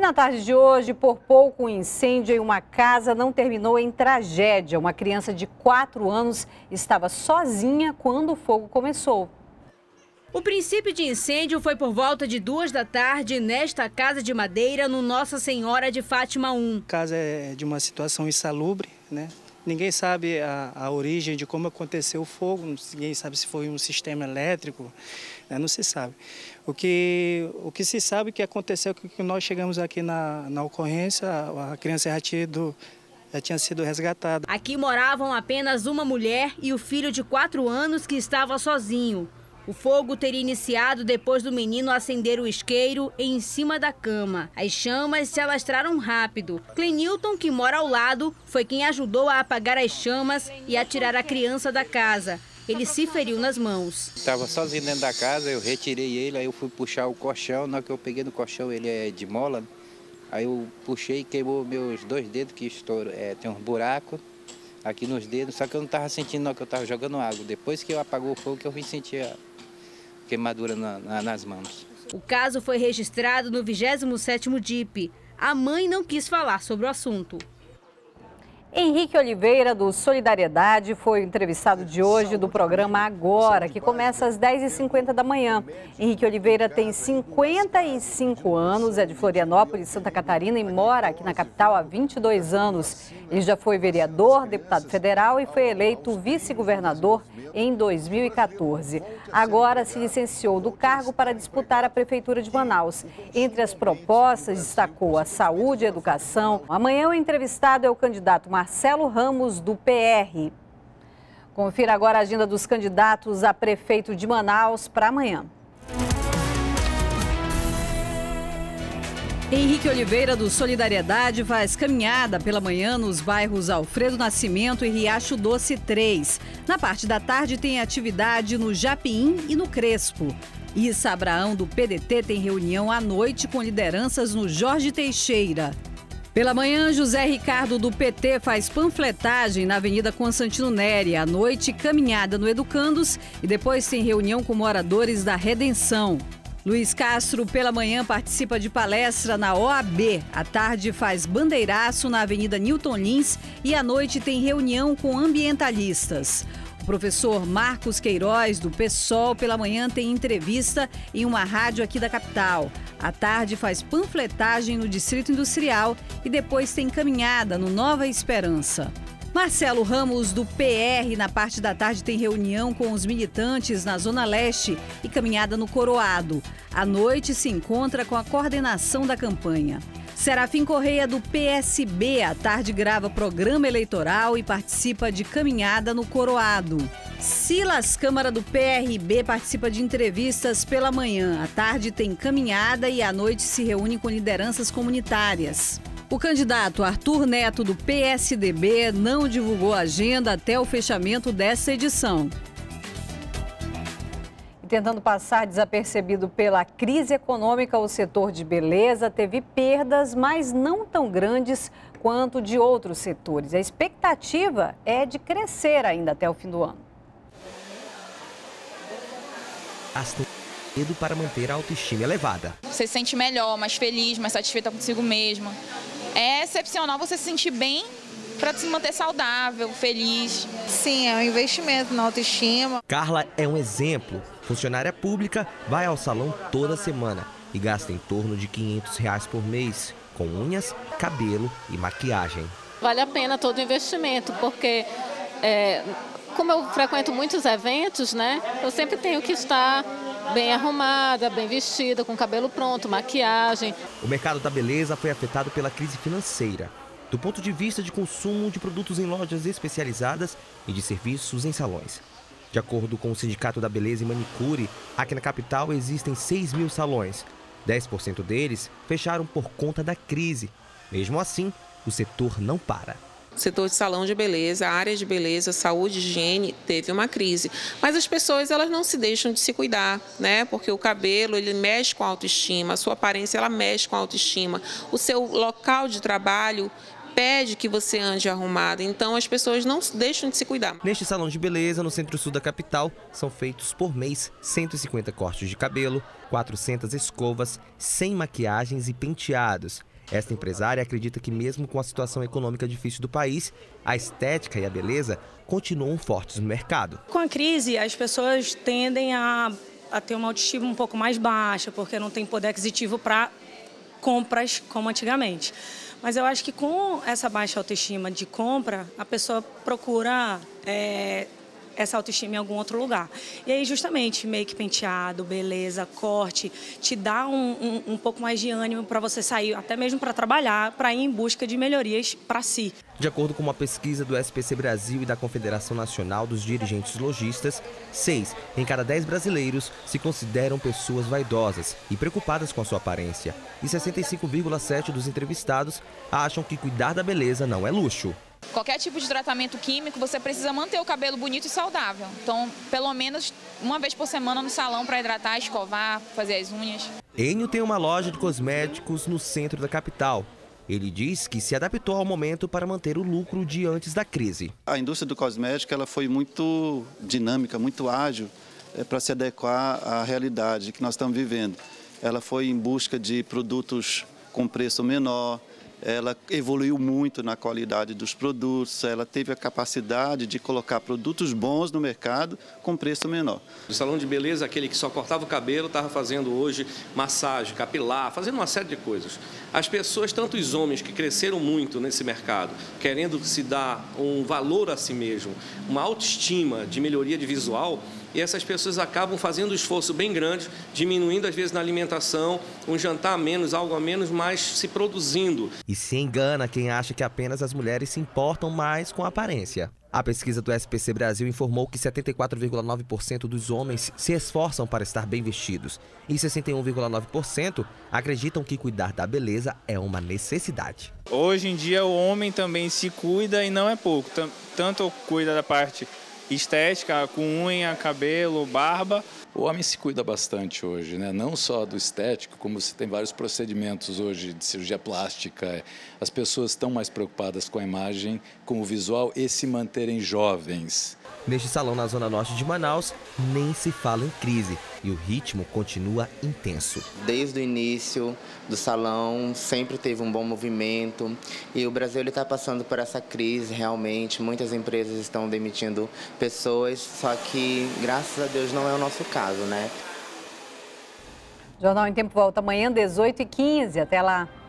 E na tarde de hoje, por pouco, um incêndio em uma casa não terminou em tragédia. Uma criança de 4 anos estava sozinha quando o fogo começou. O princípio de incêndio foi por volta de 2 da tarde nesta casa de madeira no Nossa Senhora de Fátima 1. A casa é de uma situação insalubre, né? Ninguém sabe a origem de como aconteceu o fogo, ninguém sabe se foi um sistema elétrico, né? Não se sabe. O que se sabe que aconteceu, que nós chegamos aqui na ocorrência, a criança já tinha sido resgatada. Aqui moravam apenas uma mulher e o filho de 4 anos que estava sozinho. O fogo teria iniciado depois do menino acender o isqueiro em cima da cama. As chamas se alastraram rápido. Clenilton, que mora ao lado, foi quem ajudou a apagar as chamas e a tirar a criança da casa. Ele se feriu nas mãos. Estava sozinho dentro da casa, eu retirei ele, aí eu fui puxar o colchão. Na hora que eu peguei no colchão, ele é de mola, aí eu puxei e queimou meus 2 dedos, que estourou, tem uns buracos aqui nos dedos. Só que eu não estava sentindo, não, que eu estava jogando água. Depois que eu apagou o fogo, que eu vim sentir queimadura nas mãos. O caso foi registrado no 27º DIP. A mãe não quis falar sobre o assunto. Henrique Oliveira, do Solidariedade, foi o entrevistado de hoje do programa Agora, que começa às 10h50 da manhã. Henrique Oliveira tem 55 anos, é de Florianópolis, Santa Catarina, e mora aqui na capital há 22 anos. Ele já foi vereador, deputado federal e foi eleito vice-governador em 2014. Agora se licenciou do cargo para disputar a Prefeitura de Manaus. Entre as propostas, destacou a saúde e a educação. Amanhã o entrevistado é o candidato Marcelo Ramos, do PR. Confira agora a agenda dos candidatos a prefeito de Manaus para amanhã. Henrique Oliveira, do Solidariedade, faz caminhada pela manhã nos bairros Alfredo Nascimento e Riacho Doce 3. Na parte da tarde tem atividade no Japiim e no Crespo. Issa Abraão, do PDT, tem reunião à noite com lideranças no Jorge Teixeira. Pela manhã, José Ricardo, do PT, faz panfletagem na Avenida Constantino Neri. À noite, caminhada no Educandos e depois tem reunião com moradores da Redenção. Luiz Castro, pela manhã, participa de palestra na OAB. À tarde, faz bandeiraço na Avenida Newton Lins e à noite tem reunião com ambientalistas. O professor Marcos Queiroz, do PSOL, pela manhã tem entrevista em uma rádio aqui da capital. À tarde faz panfletagem no Distrito Industrial e depois tem caminhada no Nova Esperança. Marcelo Ramos, do PR, na parte da tarde tem reunião com os militantes na Zona Leste e caminhada no Coroado. À noite se encontra com a coordenação da campanha. Serafim Correia, do PSB, à tarde grava programa eleitoral e participa de caminhada no Coroado. Silas Câmara, do PRB, participa de entrevistas pela manhã. À tarde tem caminhada e à noite se reúne com lideranças comunitárias. O candidato Arthur Neto, do PSDB, não divulgou a agenda até o fechamento dessa edição. Tentando passar desapercebido pela crise econômica, o setor de beleza teve perdas, mas não tão grandes quanto de outros setores. A expectativa é de crescer ainda até o fim do ano. Medo para manter a autoestima elevada. Você se sente melhor, mais feliz, mais satisfeita consigo mesma. É excepcional você se sentir bem para se manter saudável, feliz. Sim, é um investimento na autoestima. Carla é um exemplo. Funcionária pública, vai ao salão toda semana e gasta em torno de R$500 por mês, com unhas, cabelo e maquiagem. Vale a pena todo o investimento, porque como eu frequento muitos eventos, né, eu sempre tenho que estar bem arrumada, bem vestida, com cabelo pronto, maquiagem. O mercado da beleza foi afetado pela crise financeira, do ponto de vista de consumo de produtos em lojas especializadas e de serviços em salões. De acordo com o Sindicato da Beleza e Manicure, aqui na capital existem 6 mil salões. 10% deles fecharam por conta da crise. Mesmo assim, o setor não para. O setor de salão de beleza, a área de beleza, saúde, higiene, teve uma crise. Mas as pessoas, elas não se deixam de se cuidar, né? Porque o cabelo, ele mexe com a autoestima, a sua aparência, ela mexe com a autoestima. O seu local de trabalho pede que você ande arrumada, então as pessoas não deixam de se cuidar. Neste salão de beleza, no centro-sul da capital, são feitos por mês 150 cortes de cabelo, 400 escovas, 100 maquiagens e penteados. Esta empresária acredita que mesmo com a situação econômica difícil do país, a estética e a beleza continuam fortes no mercado. Com a crise, as pessoas tendem a ter uma autoestima um pouco mais baixa, porque não tem poder aquisitivo para compras como antigamente. Mas eu acho que com essa baixa autoestima de compra, a pessoa procura essa autoestima em algum outro lugar. E aí justamente make, penteado, beleza, corte, te dá um pouco mais de ânimo para você sair, até mesmo para trabalhar, para ir em busca de melhorias para si. De acordo com uma pesquisa do SPC Brasil e da Confederação Nacional dos Dirigentes Lojistas, 6 em cada 10 brasileiros se consideram pessoas vaidosas e preocupadas com a sua aparência. E 65,7% dos entrevistados acham que cuidar da beleza não é luxo. Qualquer tipo de tratamento químico, você precisa manter o cabelo bonito e saudável. Então, pelo menos uma vez por semana no salão para hidratar, escovar, fazer as unhas. Enio tem uma loja de cosméticos no centro da capital. Ele diz que se adaptou ao momento para manter o lucro de antes da crise. A indústria do cosmético ela foi muito dinâmica, muito ágil para se adequar à realidade que nós estamos vivendo. Ela foi em busca de produtos com preço menor. Ela evoluiu muito na qualidade dos produtos, ela teve a capacidade de colocar produtos bons no mercado com preço menor. O salão de beleza, aquele que só cortava o cabelo, estava fazendo hoje massagem, capilar, fazendo uma série de coisas. As pessoas, tanto os homens que cresceram muito nesse mercado, querendo se dar um valor a si mesmo, uma autoestima de melhoria de visual, e essas pessoas acabam fazendo um esforço bem grande, diminuindo às vezes na alimentação, um jantar a menos, algo a menos, mas se produzindo. E se engana quem acha que apenas as mulheres se importam mais com a aparência. A pesquisa do SPC Brasil informou que 74,9% dos homens se esforçam para estar bem vestidos e 61,9% acreditam que cuidar da beleza é uma necessidade. Hoje em dia o homem também se cuida e não é pouco, tanto cuida da parte estética, com unha, cabelo, barba. O homem se cuida bastante hoje, né? Não só do estético, como você tem vários procedimentos hoje de cirurgia plástica. As pessoas estão mais preocupadas com a imagem, com o visual e se manterem jovens. Neste salão na Zona Norte de Manaus, nem se fala em crise e o ritmo continua intenso. Desde o início do salão, sempre teve um bom movimento e o Brasil está passando por essa crise realmente. Muitas empresas estão demitindo pessoas, só que, graças a Deus, não é o nosso caso, né? Jornal em Tempo volta amanhã, 18h15. Até lá.